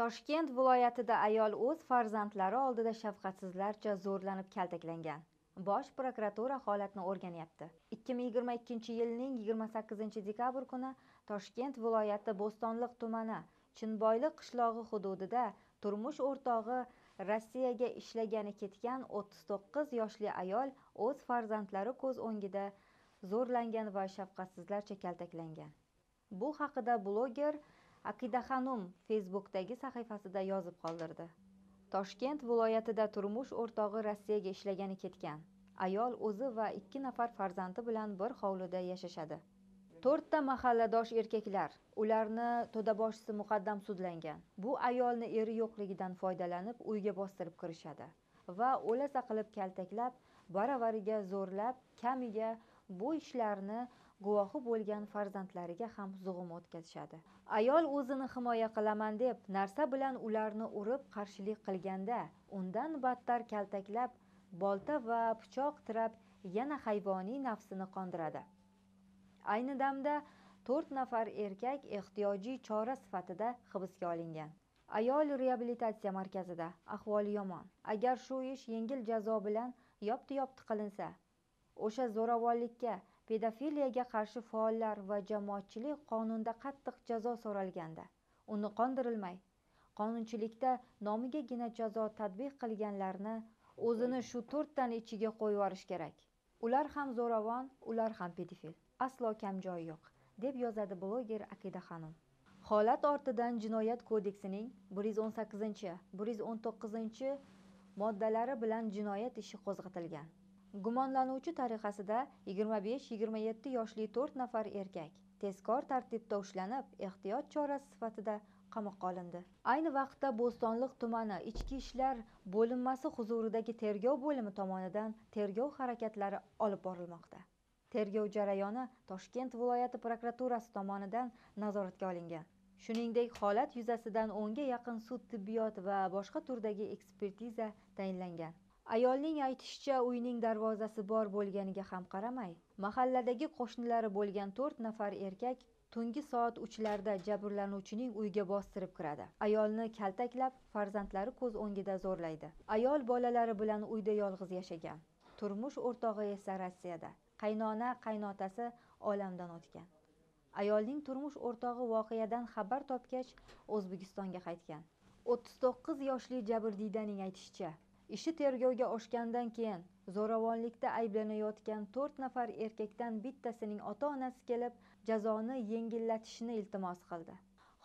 Toshkent viloyatida ayol o'z farzandlari oldida shafqatsizlarcha zo'rlanib kaltaklangan. Bosh prokuratura holatni o'rganyapti. 2022-yilning 28-dekabr kuni Toshkent viloyati Bo'stonliq tumani Chinboyliq qishlog'i hududida turmush o'rtog'i Rossiyaga ishlagani ketgan 39 yoshli ayol o'z farzandlari ko'z o'ngida zo'rlangan va shafqatsizlarcha kaltaklangan. Bu haqida bloger Akida Hanum Facebook'dagi sahifasida yozib qoldirdi. Toshkent viloyatida turmush o'rtog'i Rossiyaga ishlagani ketgan. Ayol o'zi va 2 nafar farzandi bilan bir hovlida yashashadi. 4 ta mahalladosh erkaklar, ularni to'daboshisi muqaddam sudlangan. Bu ayolni eri yo'qligidan foydalanib uyga bostirib kirishadi va o'lasa qilib kaltaklab, baravariga zo'rlab, kamiga bu ishlarni guvohi bo'lgan farzandlariga ham zug'um o'tkazishadi. Ayol o'zini himoya qilaman deb narsa bilan ularni urib qarshilik qilganda, undan battar kaltaklab, bolta va pichoq tirab, yana hayvoniy nafsini qondiradi. Ayni damda 4 nafar erkak ehtiyojiy chora sifatida hibsga olingan. Ayol reabilitatsiya markazida, ahvoli yomon. Agar shu ish yengil jazo bilan yopti-yopti qilinsa, o'sha zo'ravonlikka pedofiliyaga qarshi faollar va jamoatchilik qonunda qattiq jazo so'ralganda, uni qondirilmay, qonunchilikda nomigagina jazo tatbiq qilganlarni o'zini shu 4 tani ichiga qo'yib yuborish kerak. Ular ham zo'ravon, ular ham pedofil. Aslo kam joyi yo'q, deb yozadi bloger Akida Hanum. Holat ortidan Jinoyat kodeksining 118-119 moddalari bilan jinoyat ishi qo'zg'atilgan. Gumonlanuvchi tariqasida 25-27 yoshli 4 nafar erkak tezkor tartibda ushlanib, ehtiyot chorasi sifatida qamoqqa olindi. Ayni vaqtda Bo'stonliq tumani Ichki ishlar bo'linmasi huzuridagi tergov bo'limi tomonidan tergov harakatlari olib borilmoqda. Tergov jarayoni Toshkent viloyati prokuraturasi tomonidan nazoratga olingan. Shuningdek, holat yuzasidan 10 ga yaqin sud tibbiyot va boshqa turdagi ekspertiza tayinlangan. Ayolning aytishicha, uyning darvozasi bor bo'lganiga ham qaramay, mahalladagi qo'shnilari bo'lgan 4 nafar erkak tungi soat 3 larda jabrlanuvchining uyiga bostirib kiradi. Ayolni kaltaklab, farzandlari ko'z o'ngida zo'rlaydi. Ayol bolalari bilan uyda yolg'iz yashagan. Turmush o'rtog'i esa Rossiyada. Qaynona, qaynotasi olamdan o'tgan. Ayolning turmush o'rtog'i voqeadan xabar topgach, O'zbekistonga qaytgan. 39 yoshli jabrdiydaning aytishicha, ishi tergovga oshgandan keyin zo'ravonlikda ayblanayotgan 4 nafar erkakdan bittasining ota-onasi kelib, jazoni yengillatishni iltimos qildi.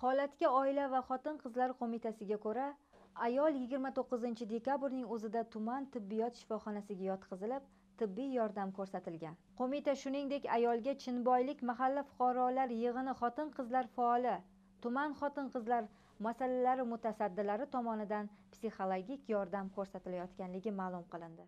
Holatga Oila va Xotin-qizlar qo'mitasiga ko'ra, ayol 29-dekabrning o'zida tuman tibbiyot shifoxonasiga yotqizilib, tibbiy yordam ko'rsatilgan. Qo'mita shuningdek ayolga Chinboylik mahalla fuqarolar yig'ini xotin-qizlar faoli, tuman xotin-qizlar masalalari mutasaddilari tomonidan psixologik yordam ko'rsatilayotganligi ma'lum qilindi.